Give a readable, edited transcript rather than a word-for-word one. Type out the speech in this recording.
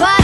nobody.